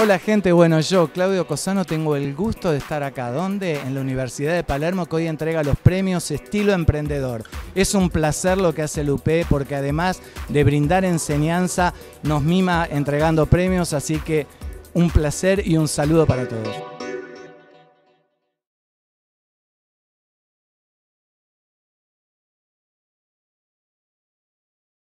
Hola gente, bueno yo, Claudio Cosano, tengo el gusto de estar acá. ¿Dónde? En la Universidad de Palermo, que hoy entrega los premios Estilo Emprendedor. Es un placer lo que hace el UP, porque además de brindar enseñanza, nos mima entregando premios, así que un placer y un saludo para todos.